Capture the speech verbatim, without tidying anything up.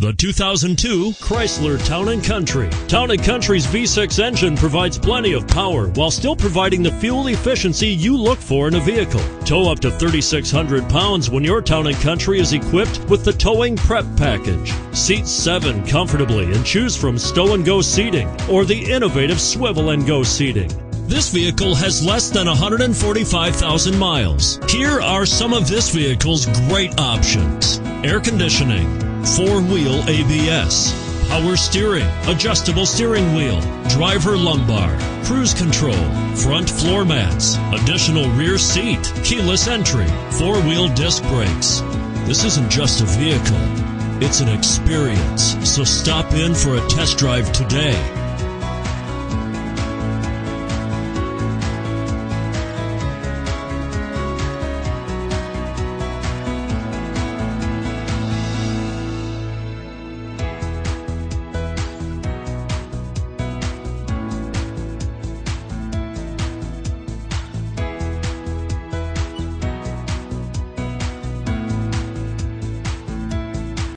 The two thousand two Chrysler Town and Country. Town and Country's V six engine provides plenty of power while still providing the fuel efficiency you look for in a vehicle. Tow up to thirty-six hundred pounds when your Town and Country is equipped with the towing prep package. Seat seven comfortably and choose from Stow 'n Go seating or the innovative Swivel 'n Go seating. This vehicle has less than one hundred forty-five thousand miles. Here are some of this vehicle's great options: air conditioning, four-wheel A B S, power steering, adjustable steering wheel, driver lumbar, cruise control, front floor mats, additional rear seat, keyless entry, four-wheel disc brakes. This isn't just a vehicle, it's an experience. So stop in for a test drive today.